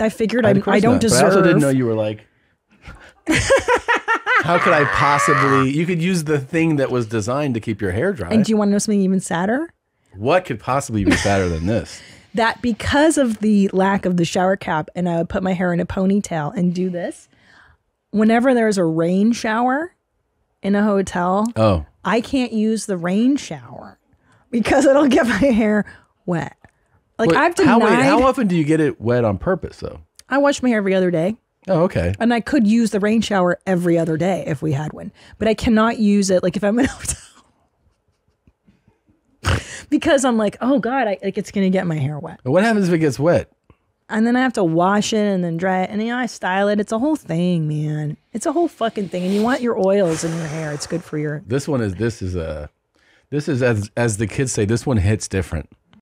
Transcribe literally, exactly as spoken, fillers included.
I figured I, I don't not, deserve. But I also didn't know you were like. How could I possibly? You could use the thing that was designed to keep your hair dry. And do you want to know something even sadder? What could possibly be sadder than this? That because of the lack of the shower cap, and I would put my hair in a ponytail and do this. Whenever there's a rain shower in a hotel, oh, I can't use the rain shower because it'll get my hair wet. Like but I've denied. How, wait, how often do you get it wet on purpose though? I wash my hair every other day. Oh, okay. And I could use the rain shower every other day if we had one, but I cannot use it. Like if I'm in a hotel. Because I'm like, oh God, I, like it's gonna get my hair wet. But what happens if it gets wet? And then I have to wash it and then dry it, and you know, I style it. It's a whole thing, man. It's a whole fucking thing. And you want your oils in your hair. It's good for your. This one is this is a, this is as as the kids say. This one hits different.